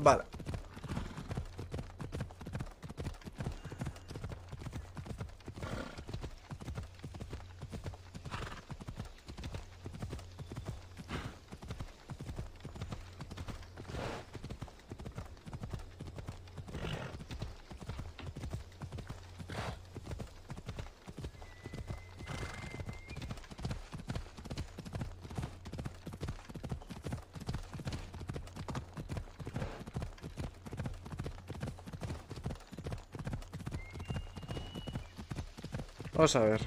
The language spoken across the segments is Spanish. Vale. Vamos a ver.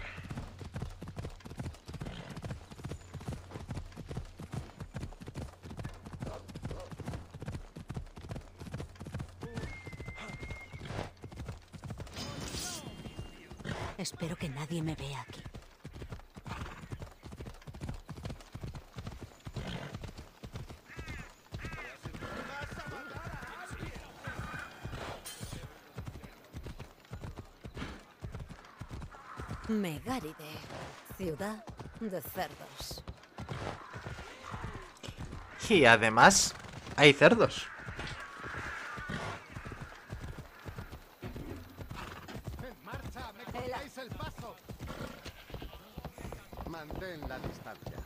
Espero que nadie me vea aquí. Megaride, ciudad de cerdos. Y además hay cerdos. En marcha, me cortáis el paso. Mantén la distancia.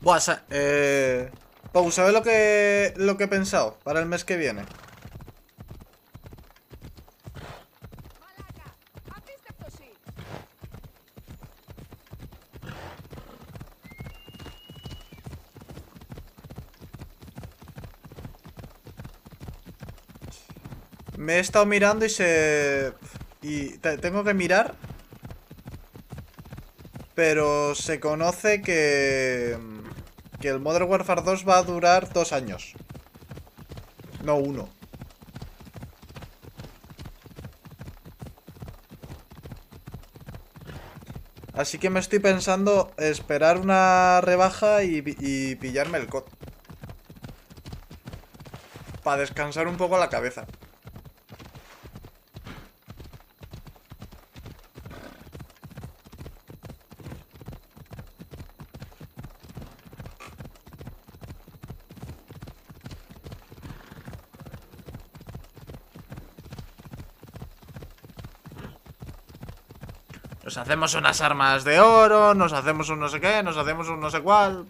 Buah, Pau, ¿sabes lo que he pensado para el mes que viene? Me he estado mirando y tengo que mirar. Pero se conoce que el Modern Warfare 2 va a durar 2 años. No 1. Así que me estoy pensando esperar una rebaja y pillarme el COD. Para descansar un poco la cabeza. Nos hacemos unas armas de oro, nos hacemos un no sé qué, nos hacemos un no sé cuál.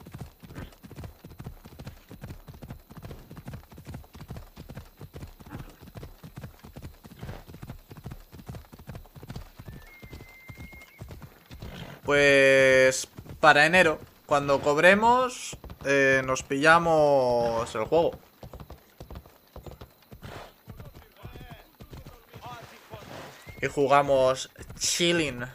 Pues para enero, cuando cobremos, nos pillamos el juego. Y jugamos chilling.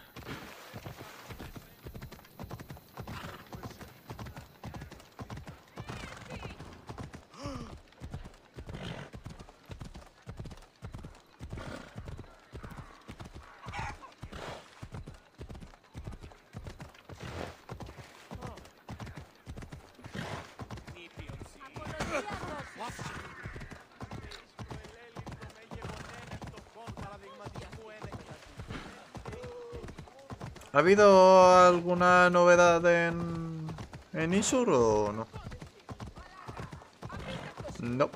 ¿Ha habido alguna novedad en Isur o no? No.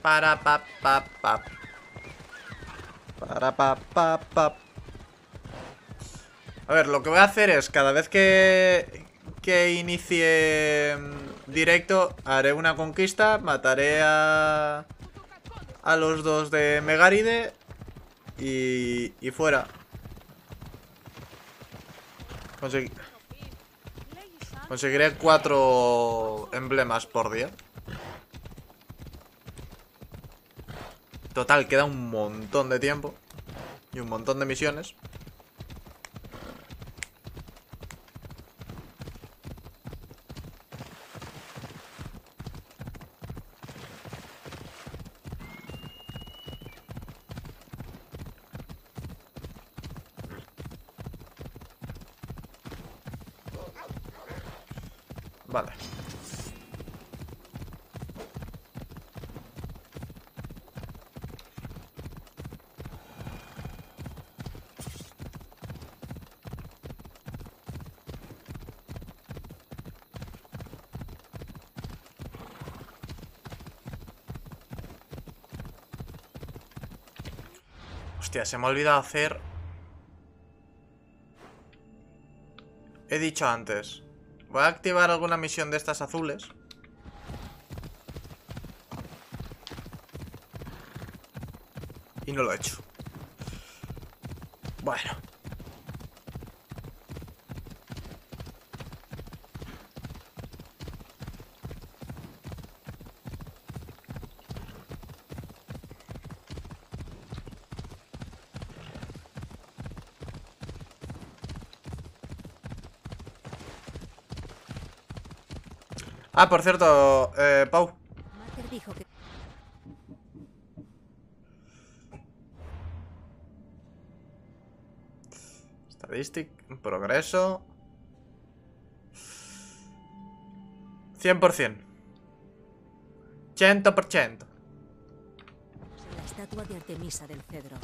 Para pa pa pa. Para pa pa pa. A ver, lo que voy a hacer es cada vez que inicie directo, haré una conquista, mataré a los 2 de Megaride y fuera. Conseguiré 4 emblemas por día. Total, queda un montón de tiempo y un montón de misiones. Vale. Hostia, se me ha olvidado hacer... He dicho antes. Voy a activar alguna misión de estas azules. Y no lo he hecho. Bueno. Ah, por cierto, Pau. Estadística, progreso. 100%. 100%. La estatua de Artemisa del Cedro.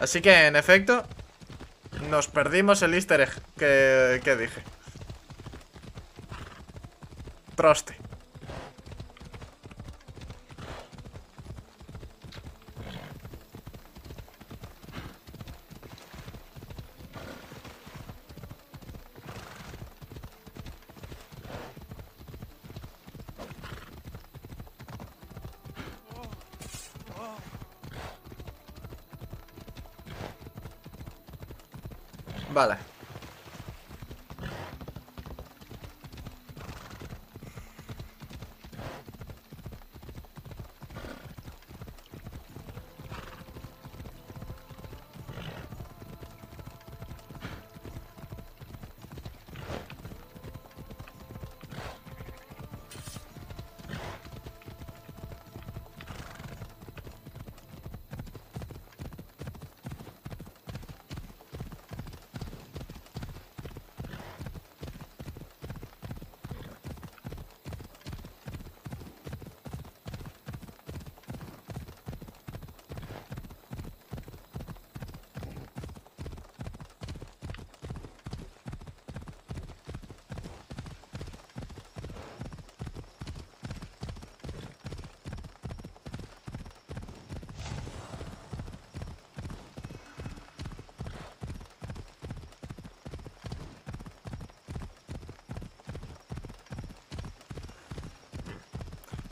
Así que, en efecto, nos perdimos el easter egg que dije. Troste. Vale.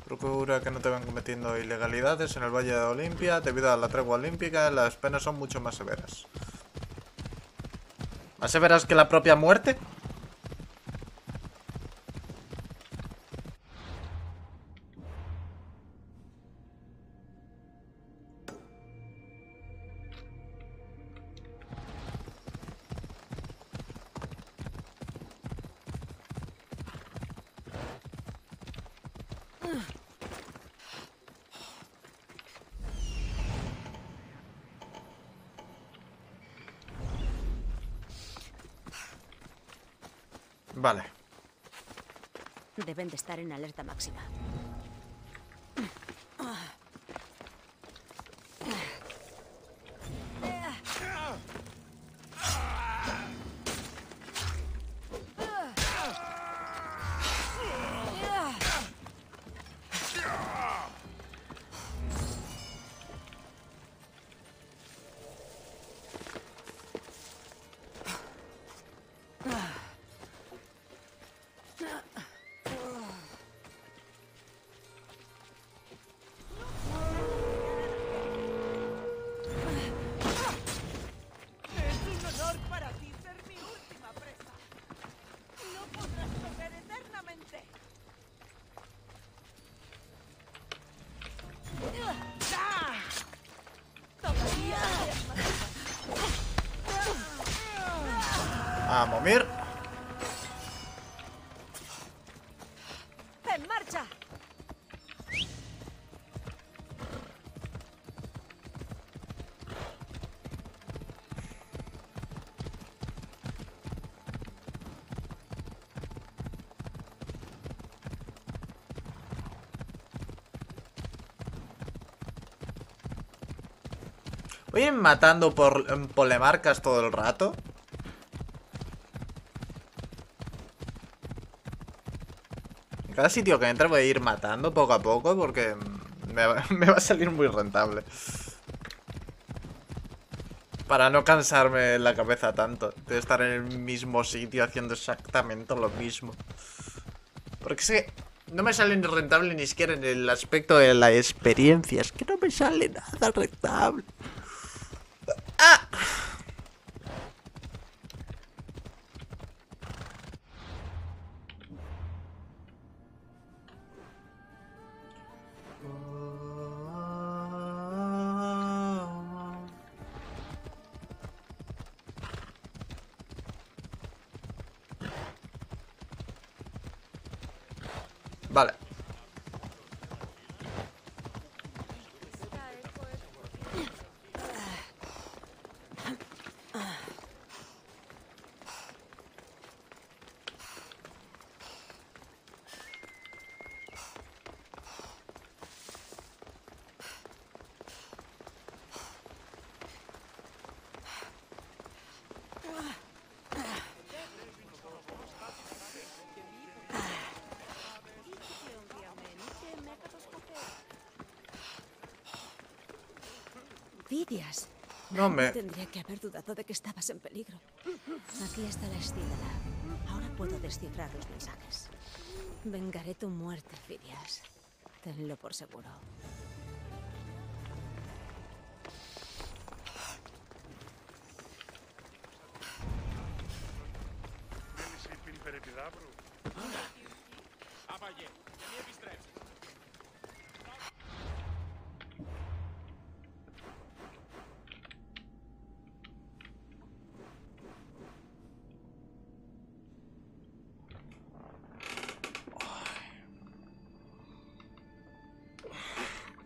Procura que no te van cometiendo ilegalidades en el Valle de Olimpia. Debido a la tregua olímpica, las penas son mucho más severas. ¿Más severas que la propia muerte? Vale. Deben de estar en alerta máxima. Vamos, Mir. En marcha. Voy a ir matando por polemarcas todo el rato. Cada sitio que entra voy a ir matando poco a poco porque me va a salir muy rentable. Para no cansarme la cabeza tanto de estar en el mismo sitio haciendo exactamente lo mismo. Porque es que no me sale ni rentable ni siquiera en el aspecto de la experiencia. Es que no me sale nada rentable. ¡Ah! Vale. Fidias. No me tendría que haber dudado de que estabas en peligro. Aquí está la Estíta. Ahora puedo descifrar los mensajes. Vengaré tu muerte, Fidias. Tenlo por seguro.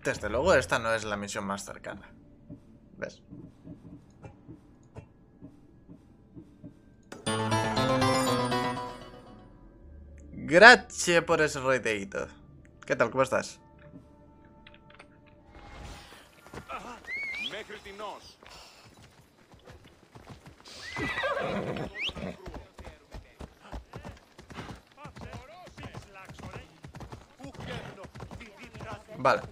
Desde luego esta no es la misión más cercana. ¿Ves? Gracias por ese rodeito. ¿Qué tal? ¿Cómo estás? Vale.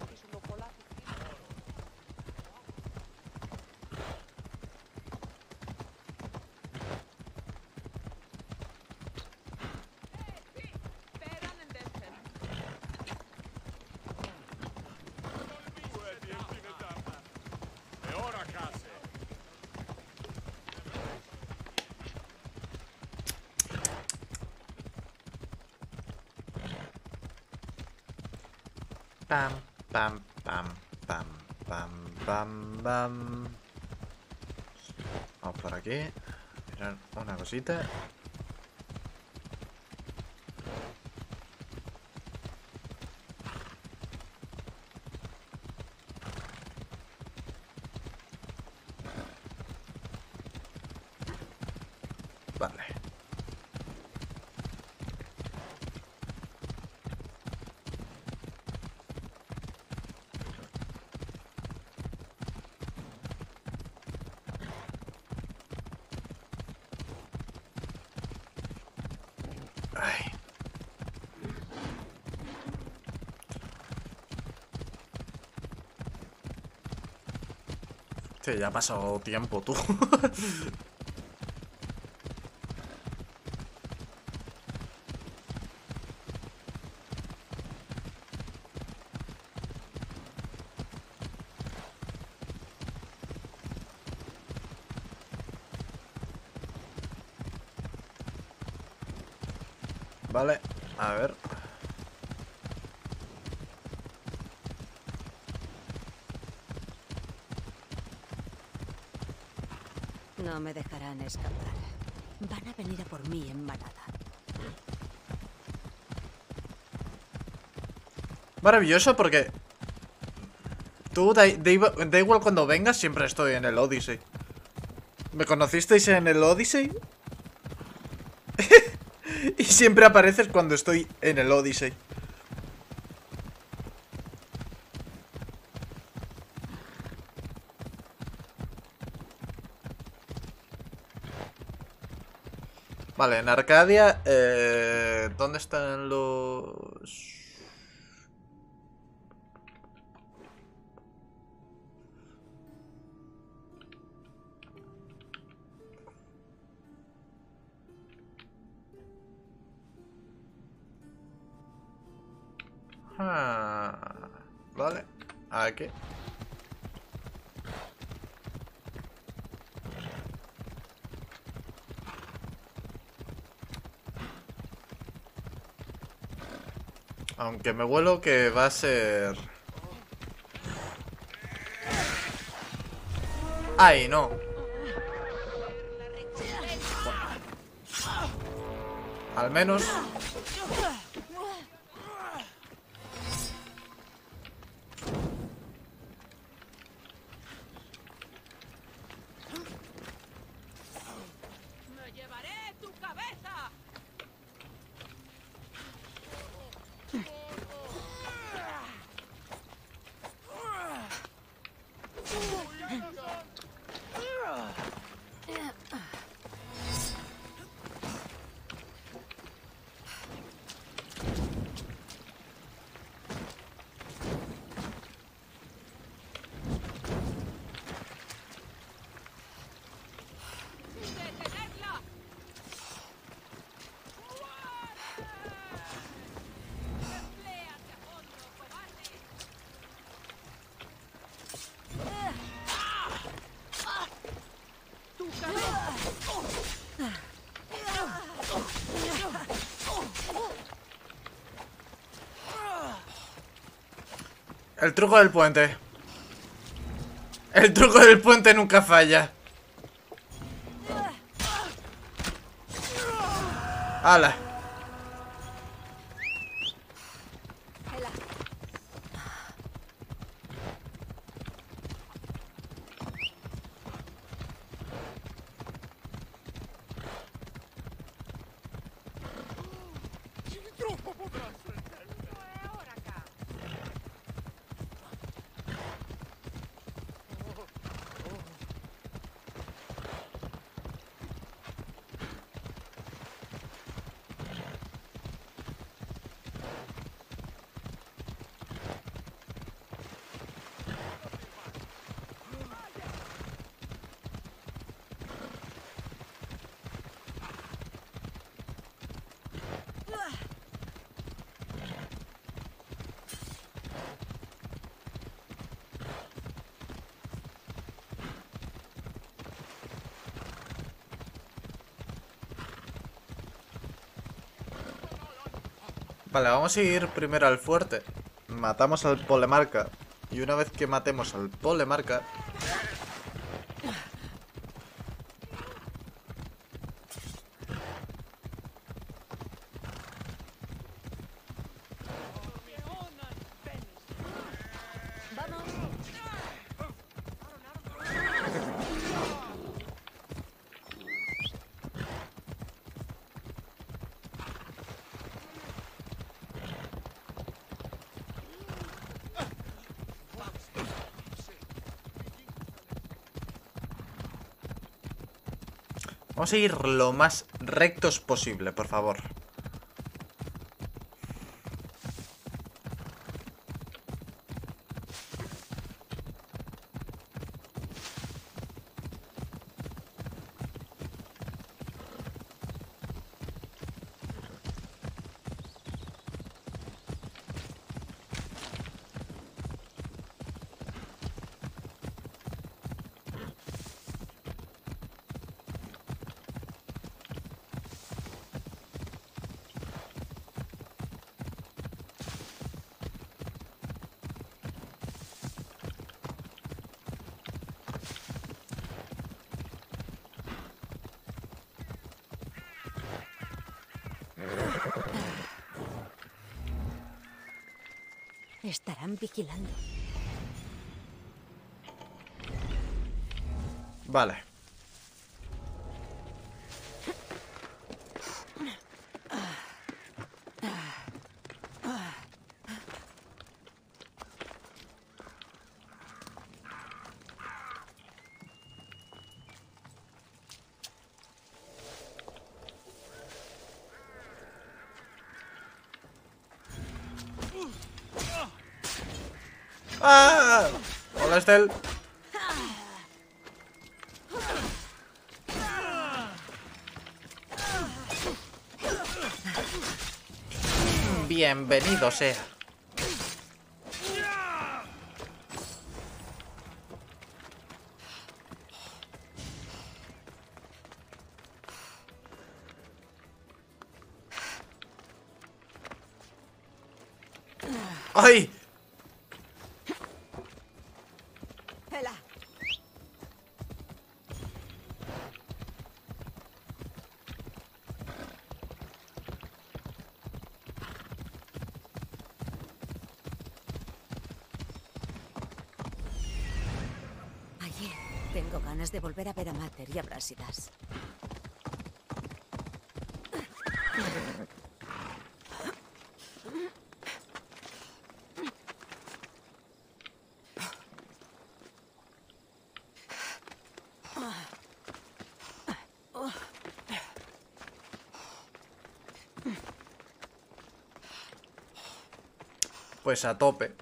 Pam, pam, pam, pam, pam, pam, pam. Vamos por aquí. Mirad una cosita. Ya ha pasado tiempo, tú. Vale, a ver. No me dejarán escapar. Van a venir a por mí en manada. Maravilloso porque... Tú, da igual cuando vengas, siempre estoy en el Odyssey. ¿Me conocisteis en el Odyssey? Y siempre apareces cuando estoy en el Odyssey. Vale, en Arcadia, ¿dónde están los...? Ah, vale, aquí. Aunque me huelo que va a ser... ¡Ay, no! Al menos... El truco del puente. El truco del puente nunca falla. ¡Hala! Vale, vamos a ir primero al fuerte. Matamos al polemarca. Y una vez que matemos al polemarca... Vamos a ir lo más rectos posible, por favor. Estarán vigilando. Vale. ¡Ah! Hola, Estel. Bienvenido sea. ¡Ay! Tengo ganas de volver a ver a Mater y a Brásidas. Pues a tope.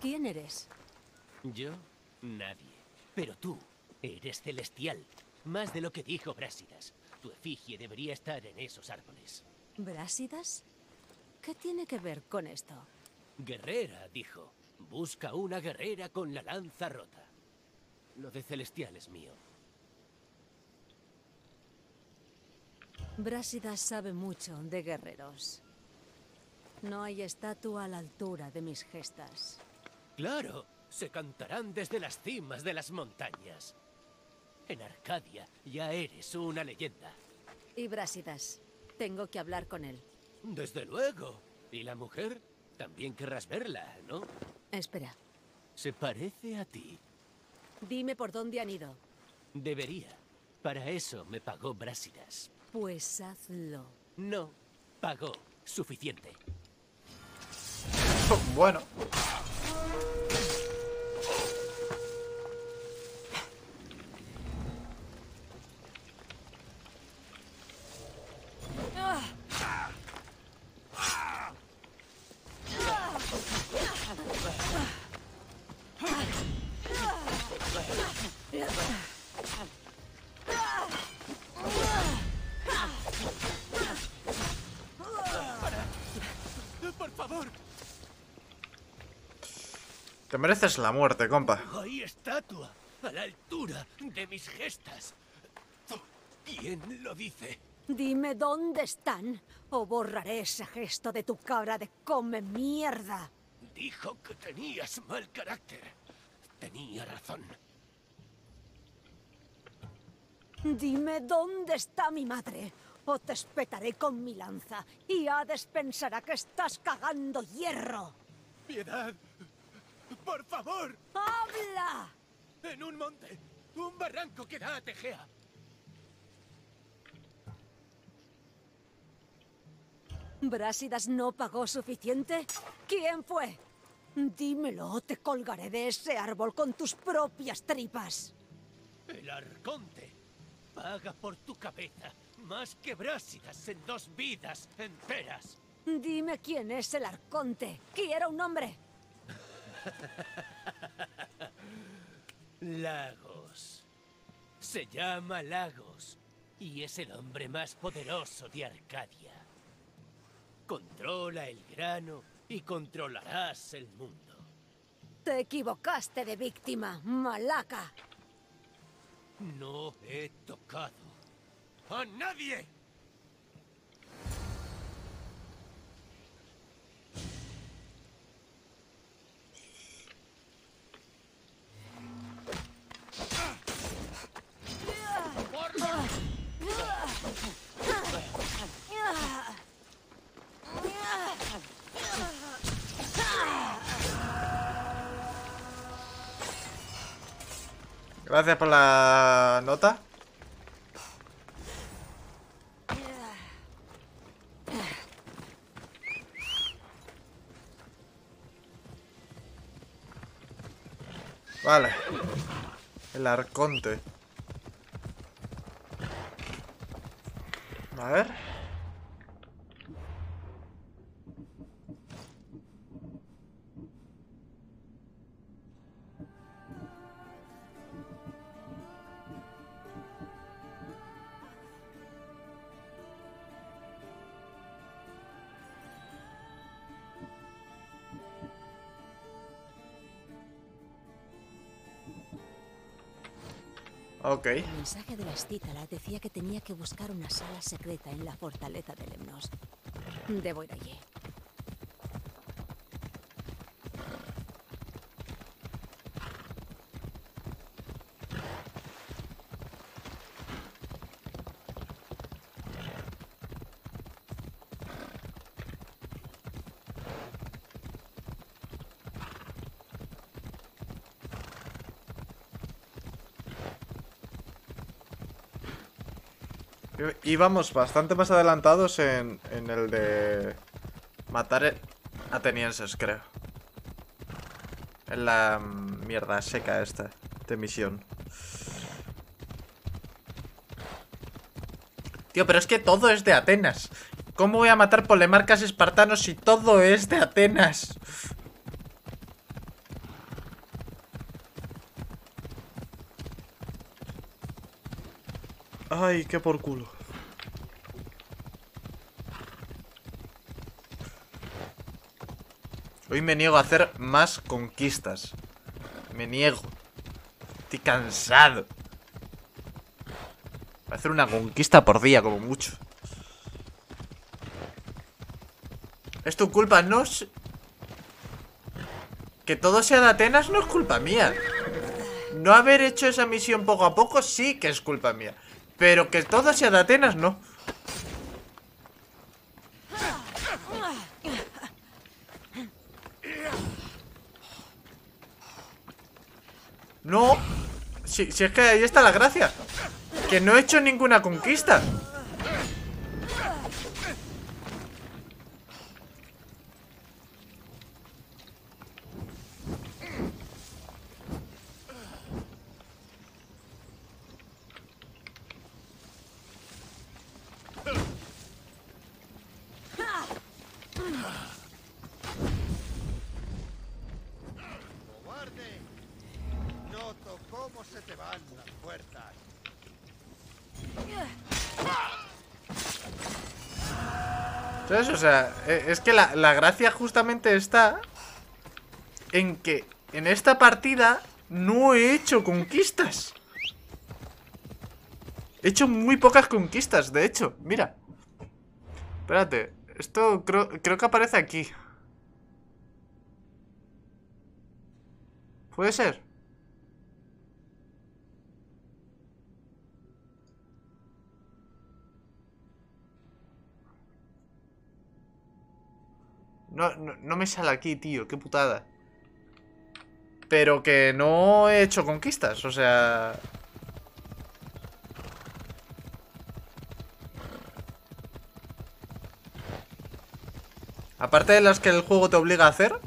¿Quién eres? Yo, nadie. Pero tú, eres celestial. Más de lo que dijo Brásidas. Tu efigie debería estar en esos árboles. ¿Brásidas? ¿Qué tiene que ver con esto? Guerrera, dijo. Busca una guerrera con la lanza rota. Lo de celestial es mío. Brásidas sabe mucho de guerreros. No hay estatua a la altura de mis gestas. ¡Claro! Se cantarán desde las cimas de las montañas. En Arcadia ya eres una leyenda. Y Brásidas, tengo que hablar con él. Desde luego. ¿Y la mujer? También querrás verla, ¿no? Espera. Se parece a ti. Dime por dónde han ido. Debería. Para eso me pagó Brásidas. Pues hazlo. No. Pagó. Suficiente. Bueno. Te mereces la muerte, compa. Hay estatua a la altura de mis gestas. ¿Quién lo dice? Dime dónde están o borraré ese gesto de tu cara de come mierda. Dijo que tenías mal carácter. Tenía razón. Dime dónde está mi madre o te espetaré con mi lanza y Hades pensará que estás cagando hierro. Piedad. ¡Por favor! ¡Habla! En un monte, un barranco que da a Tegea. ¿Brásidas no pagó suficiente? ¿Quién fue? Dímelo o te colgaré de ese árbol con tus propias tripas. El Arconte paga por tu cabeza más que Brásidas en 2 vidas enteras. Dime quién es el Arconte. Quiero un nombre. Lagos. Se llama Lagos y es el hombre más poderoso de Arcadia. Controla el grano y controlarás el mundo. Te equivocaste de víctima, Malaka. No he tocado a nadie. Gracias por la nota. Vale. El Arconte. A ver. Okay. El mensaje de la Estíta decía que tenía que buscar una sala secreta en la fortaleza de Lemnos. Debo ir allí. Íbamos bastante más adelantados en el de matar atenienses, creo. En la mierda seca esta de misión. Tío, pero es que todo es de Atenas. ¿Cómo voy a matar polemarcas espartanos si todo es de Atenas? Ay, qué por culo. Hoy me niego a hacer más conquistas. Me niego. Estoy cansado. Voy a hacer una conquista por día, como mucho. Es tu culpa, no es... Que todo sea de Atenas no es culpa mía. No haber hecho esa misión poco a poco sí que es culpa mía. Pero que todo sea de Atenas, no. No, si es que ahí está la gracia. Que no he hecho ninguna conquista. ¿Sabes? O sea, es que la gracia justamente está en que en esta partida no he hecho conquistas. He hecho muy pocas conquistas, de hecho. Mira. Espérate. Esto creo que aparece aquí. ¿Puede ser? No me sale aquí, tío. Qué putada. Pero que no he hecho conquistas, o sea... Aparte de las que el juego te obliga a hacer,